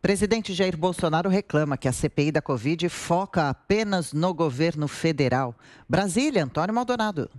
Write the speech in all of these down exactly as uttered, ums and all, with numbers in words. Presidente Jair Bolsonaro reclama que a C P I da Covid foca apenas no governo federal. Brasília, Antônio Maldonado.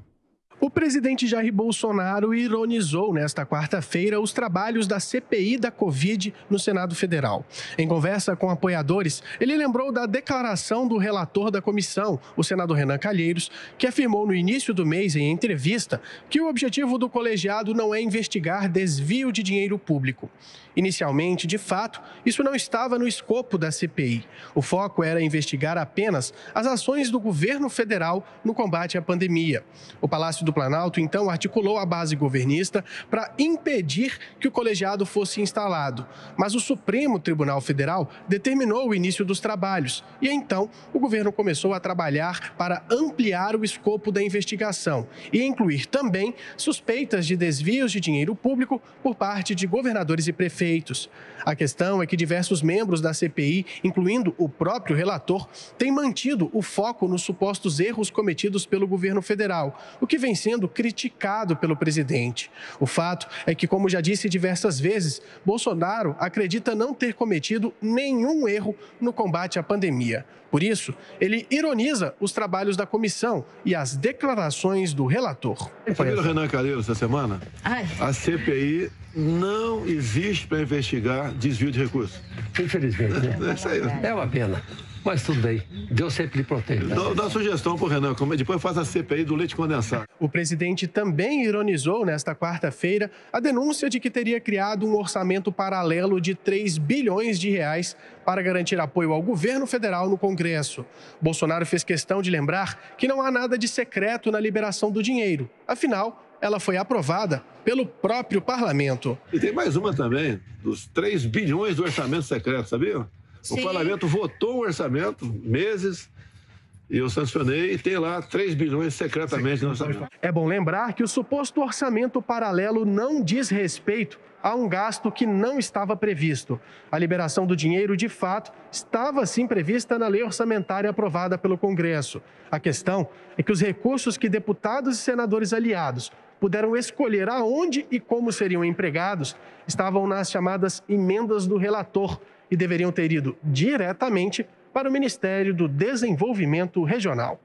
O presidente Jair Bolsonaro ironizou nesta quarta-feira os trabalhos da C P I da Covid no Senado Federal. Em conversa com apoiadores, ele lembrou da declaração do relator da comissão, o senador Renan Calheiros, que afirmou no início do mês, em entrevista, que o objetivo do colegiado não é investigar desvio de dinheiro público. Inicialmente, de fato, isso não estava no escopo da C P I. O foco era investigar apenas as ações do governo federal no combate à pandemia. O Palácio do do Planalto, então, articulou a base governista para impedir que o colegiado fosse instalado. Mas o Supremo Tribunal Federal determinou o início dos trabalhos e, então, o governo começou a trabalhar para ampliar o escopo da investigação e incluir também suspeitas de desvios de dinheiro público por parte de governadores e prefeitos. A questão é que diversos membros da C P I, incluindo o próprio relator, têm mantido o foco nos supostos erros cometidos pelo governo federal, o que vem sendo criticado pelo presidente. O fato é que, como já disse diversas vezes, Bolsonaro acredita não ter cometido nenhum erro no combate à pandemia. Por isso, ele ironiza os trabalhos da comissão e as declarações do relator. Foi o Renan Calheiros essa semana? Ai. A C P I não existe para investigar desvio de recursos. Infelizmente, né? É uma pena. Mas tudo bem, Deus sempre lhe protege. Dá, dá sugestão para o Renan, depois faz a C P I do leite condensado. O presidente também ironizou nesta quarta-feira a denúncia de que teria criado um orçamento paralelo de três bilhões de reais para garantir apoio ao governo federal no Congresso. Bolsonaro fez questão de lembrar que não há nada de secreto na liberação do dinheiro. Afinal, ela foi aprovada pelo próprio parlamento. E tem mais uma também, dos três bilhões do orçamento secreto, sabia? O Sim. parlamento votou o orçamento, meses, e eu sancionei, e tem lá três bilhões secretamente no orçamento. É bom lembrar que o suposto orçamento paralelo não diz respeito a um gasto que não estava previsto. A liberação do dinheiro, de fato, estava sim prevista na lei orçamentária aprovada pelo Congresso. A questão é que os recursos que deputados e senadores aliados puderam escolher aonde e como seriam empregados estavam nas chamadas emendas do relator, e deveriam ter ido diretamente para o Ministério do Desenvolvimento Regional.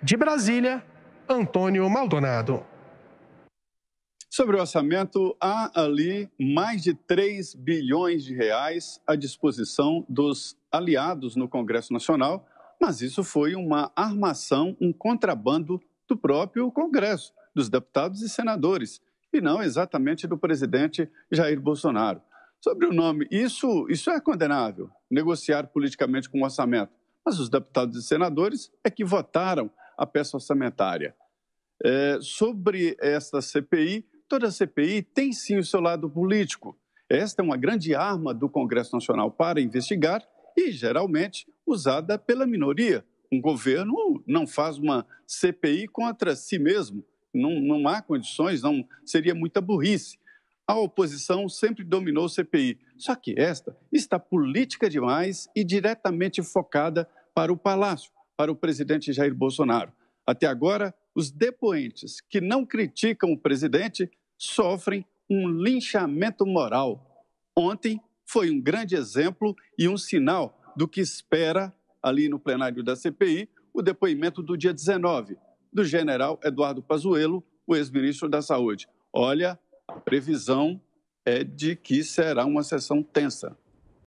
De Brasília, Antônio Maldonado. Sobre o orçamento, há ali mais de três bilhões de reais à disposição dos aliados no Congresso Nacional, mas isso foi uma armação, um contrabando do próprio Congresso, dos deputados e senadores, e não exatamente do presidente Jair Bolsonaro. Sobre o nome, isso, isso é condenável, negociar politicamente com o orçamento. Mas os deputados e senadores é que votaram a peça orçamentária. É, sobre esta C P I, toda C P I tem sim o seu lado político. Esta é uma grande arma do Congresso Nacional para investigar e, geralmente, usada pela minoria. Um governo não faz uma C P I contra si mesmo. Não, não há condições, não, seria muita burrice. A oposição sempre dominou o C P I, só que esta está política demais e diretamente focada para o Palácio, para o presidente Jair Bolsonaro. Até agora, os depoentes que não criticam o presidente sofrem um linchamento moral. Ontem foi um grande exemplo e um sinal do que espera, ali no plenário da C P I, o depoimento do dia dezenove, do general Eduardo Pazuello, o ex-ministro da Saúde. Olha... A previsão é de que será uma sessão tensa.